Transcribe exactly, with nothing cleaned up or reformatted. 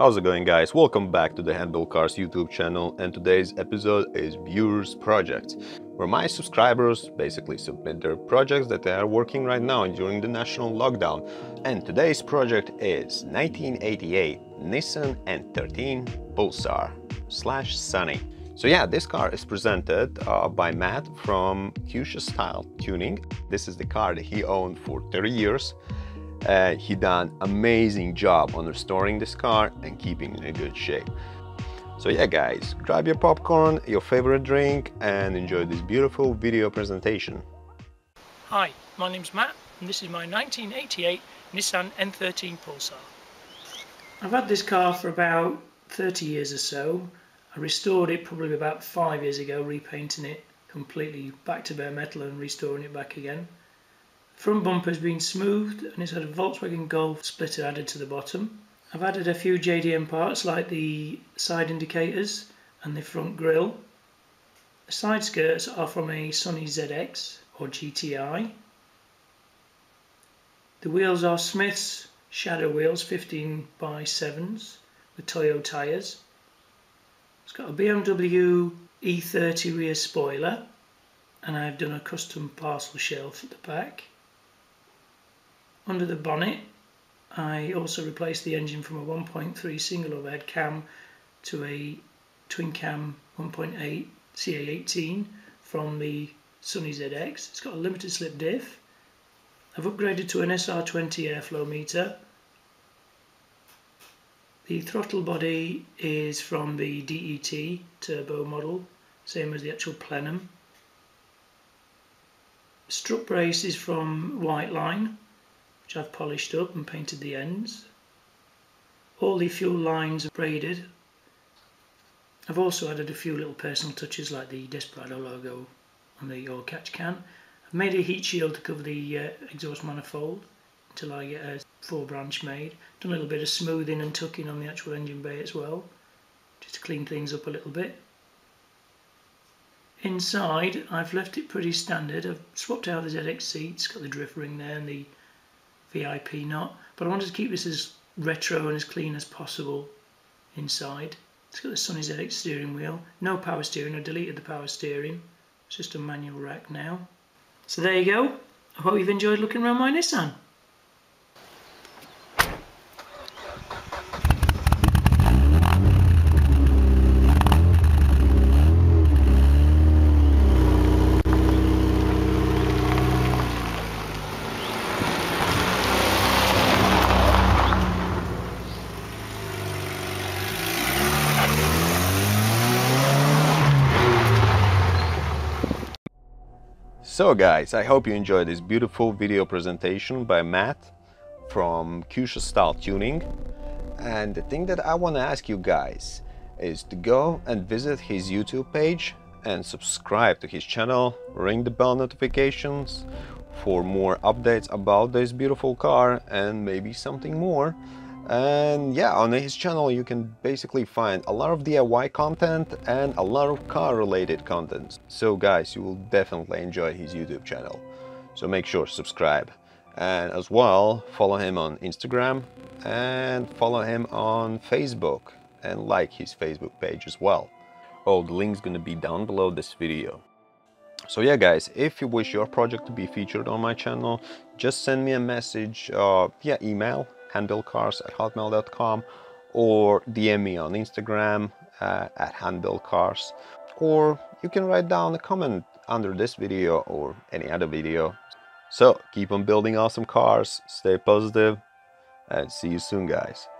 How's it going, guys? Welcome back to the Handbuilt Cars YouTube channel, and today's episode is Viewers Projects, where my subscribers basically submit their projects that they are working right now during the national lockdown. And today's project is nineteen eighty-eight Nissan N thirteen Pulsar slash Sunny. So yeah, this car is presented uh, by Matt from Kyusha Style Tuning. This is the car that he owned for thirty years. Uh, he done amazing job on restoring this car and keeping it in good shape. So yeah, guys, grab your popcorn, your favorite drink, and enjoy this beautiful video presentation. Hi, my name's Matt, and this is my nineteen eighty-eight Nissan N thirteen Pulsar. I've had this car for about thirty years or so. I restored it probably about five years ago, repainting it completely back to bare metal and restoring it back again. Front bumper has been smoothed, and it's had a Volkswagen Golf splitter added to the bottom. I've added a few J D M parts like the side indicators and the front grille. The side skirts are from a Sunny Z X or G T I. The wheels are Smith's shadow wheels, fifteen by sevens with Toyo tyres. It's got a B M W E thirty rear spoiler, and I've done a custom parcel shelf at the back. Under the bonnet, I also replaced the engine from a one point three single overhead cam to a twin cam one point eight C A eighteen from the Sunny Z X. It's got a limited slip diff. I've upgraded to an S R twenty airflow meter. The throttle body is from the D E T turbo model, same as the actual plenum. Strut brace is from Whiteline, which I've polished up and painted the ends. All the fuel lines are braided. I've also added a few little personal touches like the Desperado logo on the oil catch can. I've made a heat shield to cover the uh, exhaust manifold until I get a four branch made. Done a little bit of smoothing and tucking on the actual engine bay as well, just to clean things up a little bit. Inside, I've left it pretty standard. I've swapped out the Z X seats, got the drift ring there and the V I P knot, but I wanted to keep this as retro and as clean as possible inside. It's got the Sunny Z X steering wheel, no power steering. I deleted the power steering, it's just a manual rack now. So there you go. I hope you've enjoyed looking around my Nissan. So guys, I hope you enjoyed this beautiful video presentation by Matt from Kyusha Style Tuning. And the thing that I want to ask you guys is to go and visit his YouTube page and subscribe to his channel, ring the bell notifications for more updates about this beautiful car and maybe something more. And yeah, on his channel you can basically find a lot of D I Y content and a lot of car related content. So guys, you will definitely enjoy his YouTube channel, so make sure to subscribe, and as well follow him on Instagram and follow him on Facebook and like his Facebook page as well. All the links gonna be down below this video. So yeah, guys, if you wish your project to be featured on my channel, just send me a message uh, via email, handbuilt cars at hotmail dot com, or D M me on Instagram uh, at handbuilt cars, or you can write down a comment under this video or any other video. So keep on building awesome cars, stay positive, and see you soon, guys.